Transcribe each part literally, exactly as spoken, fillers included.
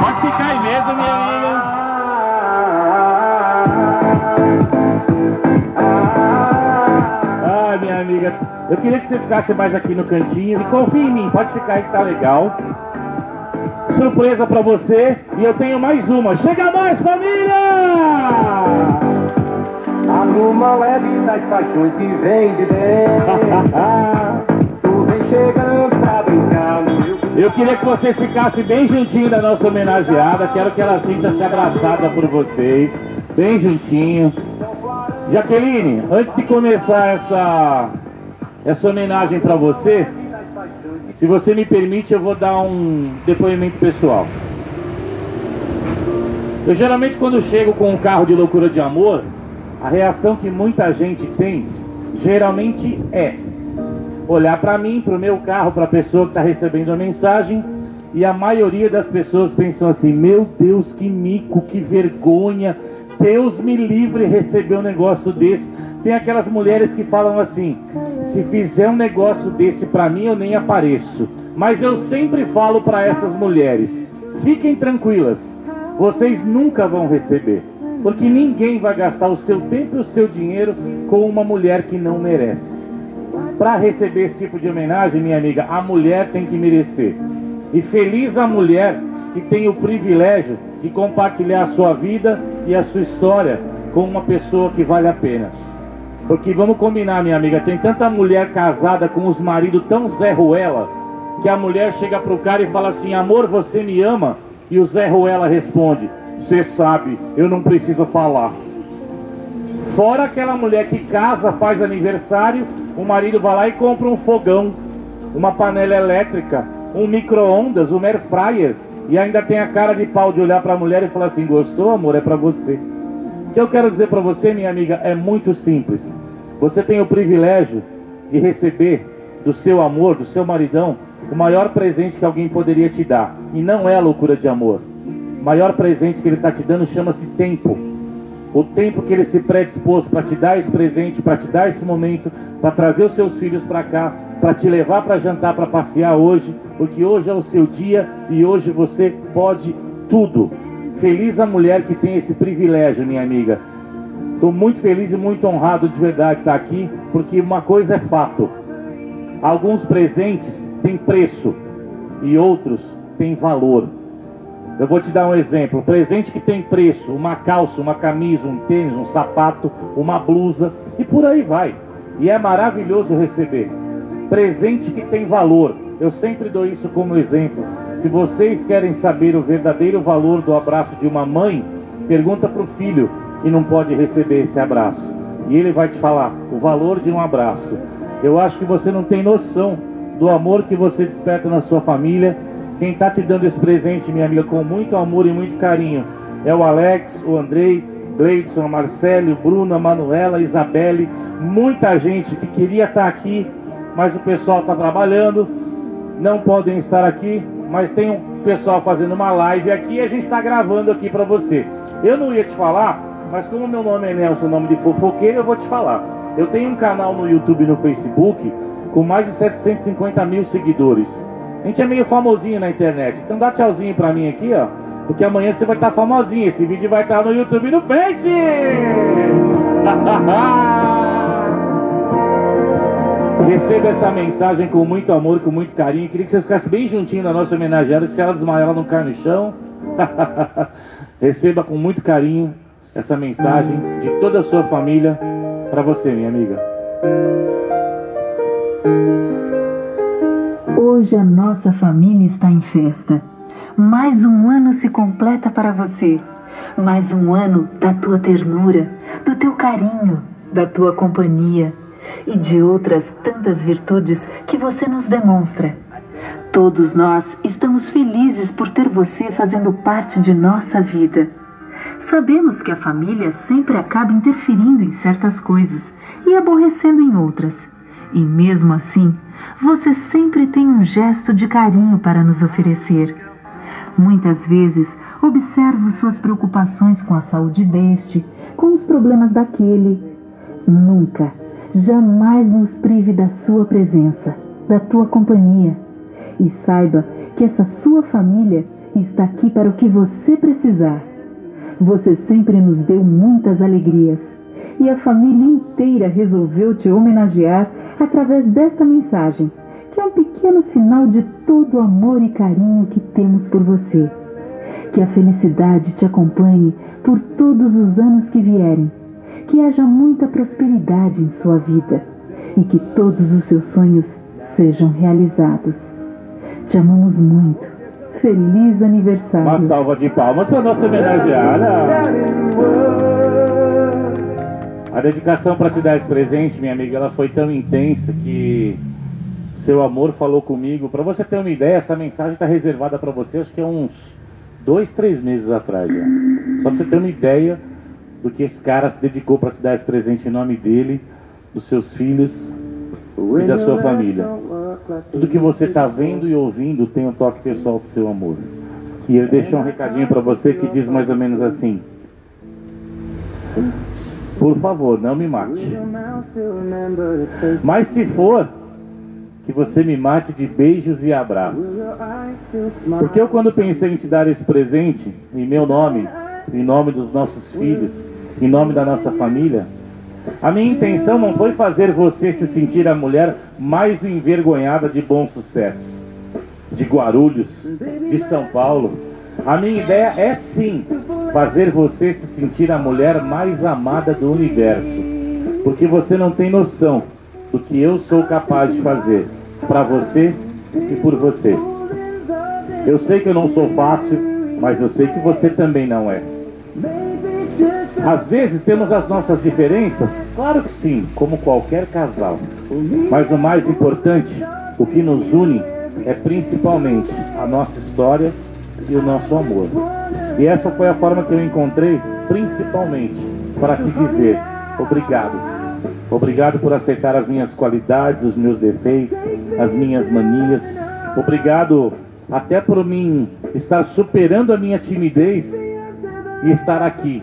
Pode ficar aí mesmo, minha amiga. Ai, minha amiga, eu queria que você ficasse mais aqui no cantinho. E confia em mim, pode ficar aí que tá legal. Surpresa pra você. E eu tenho mais uma. Chega mais, família! A luma leve das paixões que vem de dentro. Tu vem chegando pra brincar no meu... Eu queria que vocês ficassem bem juntinho da nossa homenageada. Quero que ela sinta-se abraçada por vocês. Bem juntinho. Jaqueline, antes de começar essa, essa homenagem pra você, se você me permite, eu vou dar um depoimento pessoal. Eu geralmente, quando chego com um carro de Loucura de Amor, a reação que muita gente tem, geralmente é olhar para mim, para o meu carro, para a pessoa que está recebendo a mensagem, e a maioria das pessoas pensam assim: meu Deus, que mico, que vergonha, Deus me livre receber um negócio desse. Tem aquelas mulheres que falam assim: se fizer um negócio desse para mim, eu nem apareço. Mas eu sempre falo para essas mulheres: fiquem tranquilas, vocês nunca vão receber, porque ninguém vai gastar o seu tempo e o seu dinheiro com uma mulher que não merece. Para receber esse tipo de homenagem, minha amiga, a mulher tem que merecer. E feliz a mulher que tem o privilégio de compartilhar a sua vida e a sua história com uma pessoa que vale a pena. Porque vamos combinar, minha amiga, tem tanta mulher casada com os maridos tão Zé Ruela, que a mulher chega pro cara e fala assim: amor, você me ama? E o Zé Ruela responde: você sabe, eu não preciso falar. Fora aquela mulher que casa, faz aniversário, o marido vai lá e compra um fogão, uma panela elétrica, um micro-ondas, um air fryer, e ainda tem a cara de pau de olhar para a mulher e falar assim: gostou, amor? É para você. O que eu quero dizer para você, minha amiga, é muito simples. Você tem o privilégio de receber do seu amor, do seu maridão, o maior presente que alguém poderia te dar. E não é a Loucura de Amor. O maior presente que ele está te dando chama-se tempo. O tempo que ele se predispôs para te dar esse presente, para te dar esse momento, para trazer os seus filhos para cá, para te levar para jantar, para passear hoje, porque hoje é o seu dia e hoje você pode tudo. Feliz a mulher que tem esse privilégio, minha amiga. Estou muito feliz e muito honrado de verdade estar aqui, porque uma coisa é fato: alguns presentes têm preço e outros têm valor. Eu vou te dar um exemplo. Presente que tem preço: uma calça, uma camisa, um tênis, um sapato, uma blusa, e por aí vai. E é maravilhoso receber. Presente que tem valor. Eu sempre dou isso como exemplo. Se vocês querem saber o verdadeiro valor do abraço de uma mãe, pergunta para o filho que não pode receber esse abraço, e ele vai te falar o valor de um abraço. Eu acho que você não tem noção do amor que você desperta na sua família. Quem está te dando esse presente, minha amiga, com muito amor e muito carinho, é o Alex, o Andrei, Gleidson, Marcelo, Bruna, Manuela, Isabelle. Muita gente que queria estar aqui, mas o pessoal está trabalhando, não podem estar aqui, mas tem um pessoal fazendo uma live aqui e a gente está gravando aqui para você. Eu não ia te falar, mas como meu nome é Nelson, nome de fofoqueiro, eu vou te falar. Eu tenho um canal no YouTube e no Facebook com mais de setecentos e cinquenta mil seguidores. A gente é meio famosinho na internet, então dá tchauzinho pra mim aqui, ó, porque amanhã você vai estar famosinho, esse vídeo vai estar no YouTube e no Face! Receba essa mensagem com muito amor, com muito carinho. Queria que vocês ficassem bem juntinho da nossa homenageada, que se ela desmaiar, ela não cai no chão. Receba com muito carinho essa mensagem de toda a sua família pra você, minha amiga. Hoje a nossa família está em festa. Mais um ano se completa para você. Mais um ano da tua ternura, do teu carinho, da tua companhia e de outras tantas virtudes que você nos demonstra. Todos nós estamos felizes por ter você fazendo parte de nossa vida. Sabemos que a família sempre acaba interferindo em certas coisas e aborrecendo em outras. E mesmo assim, você sempre tem um gesto de carinho para nos oferecer. Muitas vezes, observo suas preocupações com a saúde deste, com os problemas daquele. Nunca, jamais nos prive da sua presença, da tua companhia. E saiba que essa sua família está aqui para o que você precisar. Você sempre nos deu muitas alegrias e a família inteira resolveu te homenagear através desta mensagem, que é um pequeno sinal de todo o amor e carinho que temos por você. Que a felicidade te acompanhe por todos os anos que vierem, que haja muita prosperidade em sua vida e que todos os seus sonhos sejam realizados. Te amamos muito. Feliz aniversário. Uma salva de palmas para nossa homenageada. A dedicação para te dar esse presente, minha amiga, ela foi tão intensa que seu amor falou comigo. Para você ter uma ideia, essa mensagem está reservada para você, acho que é uns dois, três meses atrás já. Só para você ter uma ideia do que esse cara se dedicou para te dar esse presente em nome dele, dos seus filhos e da sua família. Tudo que você está vendo e ouvindo tem um toque pessoal do seu amor. E ele deixou um recadinho para você que diz mais ou menos assim: por favor, não me mate. Mas se for, que você me mate de beijos e abraços. Porque eu, quando pensei em te dar esse presente, em meu nome, em nome dos nossos filhos, em nome da nossa família, a minha intenção não foi fazer você se sentir a mulher mais envergonhada de Bom Sucesso, de Guarulhos, de São Paulo. A minha ideia é sim fazer você se sentir a mulher mais amada do universo, porque você não tem noção do que eu sou capaz de fazer para você e por você. Eu sei que eu não sou fácil, mas eu sei que você também não é. Às vezes temos as nossas diferenças, claro que sim, como qualquer casal. Mas o mais importante, o que nos une, é principalmente a nossa história e o nosso amor. E essa foi a forma que eu encontrei, principalmente, para te dizer obrigado. Obrigado por aceitar as minhas qualidades, os meus defeitos, as minhas manias. Obrigado até por mim estar superando a minha timidez e estar aqui,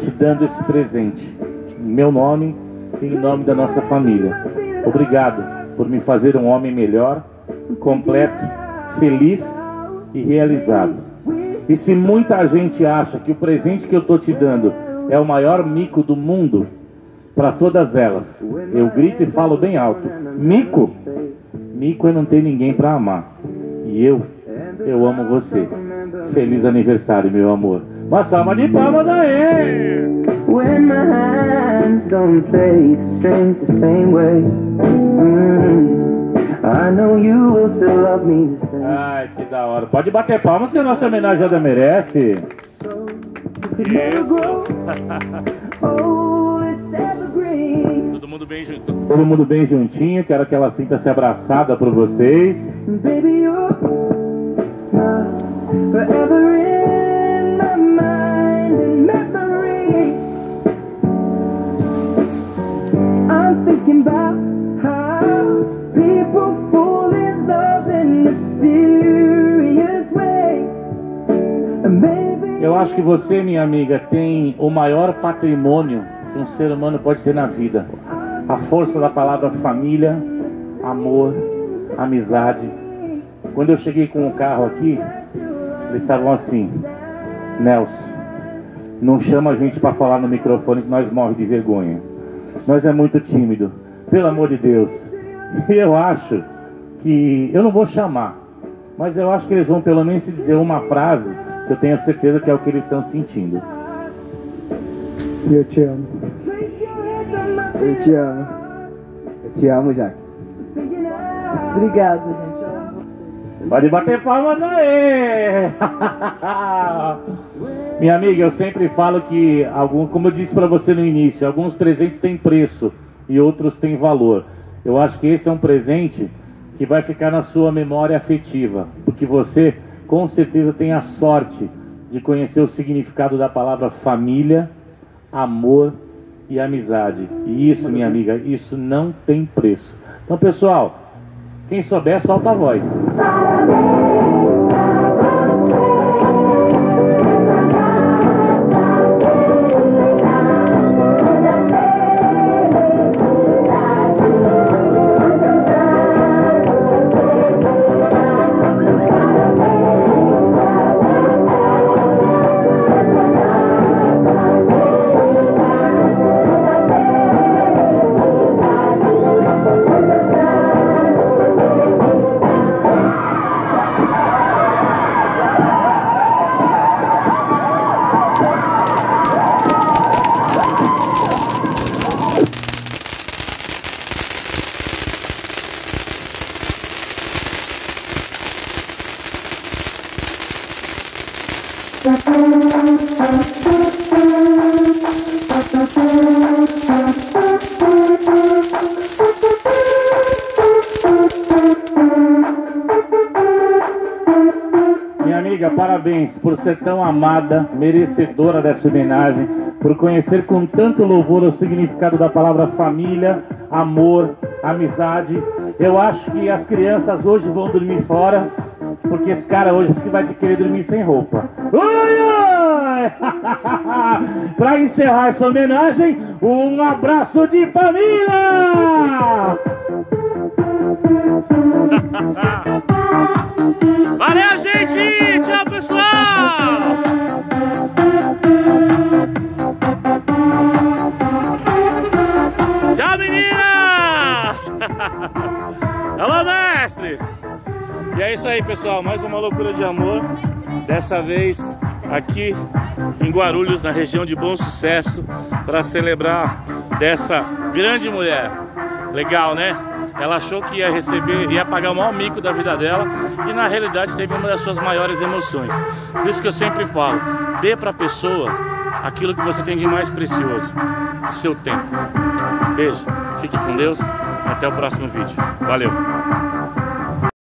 te dando esse presente, em meu nome e em nome da nossa família. Obrigado por me fazer um homem melhor, completo, feliz e realizado. E se muita gente acha que o presente que eu estou te dando é o maior mico do mundo, para todas elas, eu grito e falo bem alto: mico! Mico é não ter ninguém para amar. E eu, eu amo você. Feliz aniversário, meu amor. Uma salva de palmas aí! When my hands don't play the strings the same way, mm, I know you will still love me the same. Ai, que da hora! Pode bater palmas que a nossa homenageada merece. Isso! Todo mundo bem junto. Todo mundo bem juntinho. Quero que ela sinta-se abraçada por vocês. Baby, your smile forever in my mind and memory. I'm thinking about how people fall in love in mysterious ways. Eu acho que você, minha amiga, tem o maior patrimônio que um ser humano pode ter na vida: a força da palavra família, amor, amizade. Quando eu cheguei com o carro aqui, eles estavam assim: Nelson, não chama a gente para falar no microfone que nós morre de vergonha. Nós é muito tímido, pelo amor de Deus. Eu acho que, eu não vou chamar, mas eu acho que eles vão pelo menos dizer uma frase que eu tenho certeza que é o que eles estão sentindo. Eu te amo. Eu te amo. Eu te amo, Jaque. Obrigado, gente. Pode bater palmas aí! Minha amiga, eu sempre falo que, algum, como eu disse para você no início, alguns presentes têm preço e outros têm valor. Eu acho que esse é um presente que vai ficar na sua memória afetiva, porque você, com certeza, tem a sorte de conhecer o significado da palavra família, amor e amizade. E isso, minha amiga, isso não tem preço. Então, pessoal, quem souber, solta a voz. Minha amiga, parabéns por ser tão amada, merecedora dessa homenagem, por conhecer com tanto louvor o significado da palavra família, amor, amizade. Eu acho que as crianças hoje vão dormir fora, porque esse cara hoje acho que vai querer dormir sem roupa. Para encerrar essa homenagem, um abraço de família! Valeu, gente! Tchau, pessoal! Tchau, meninas! Alô, mestre! E é isso aí, pessoal, mais uma loucura de amor, dessa vez aqui em Guarulhos, na região de Bom Sucesso, para celebrar dessa grande mulher. Legal, né? Ela achou que ia receber, ia pagar o maior mico da vida dela e na realidade teve uma das suas maiores emoções. Por isso que eu sempre falo, dê para a pessoa aquilo que você tem de mais precioso, o seu tempo. Beijo, fique com Deus, até o próximo vídeo. Valeu!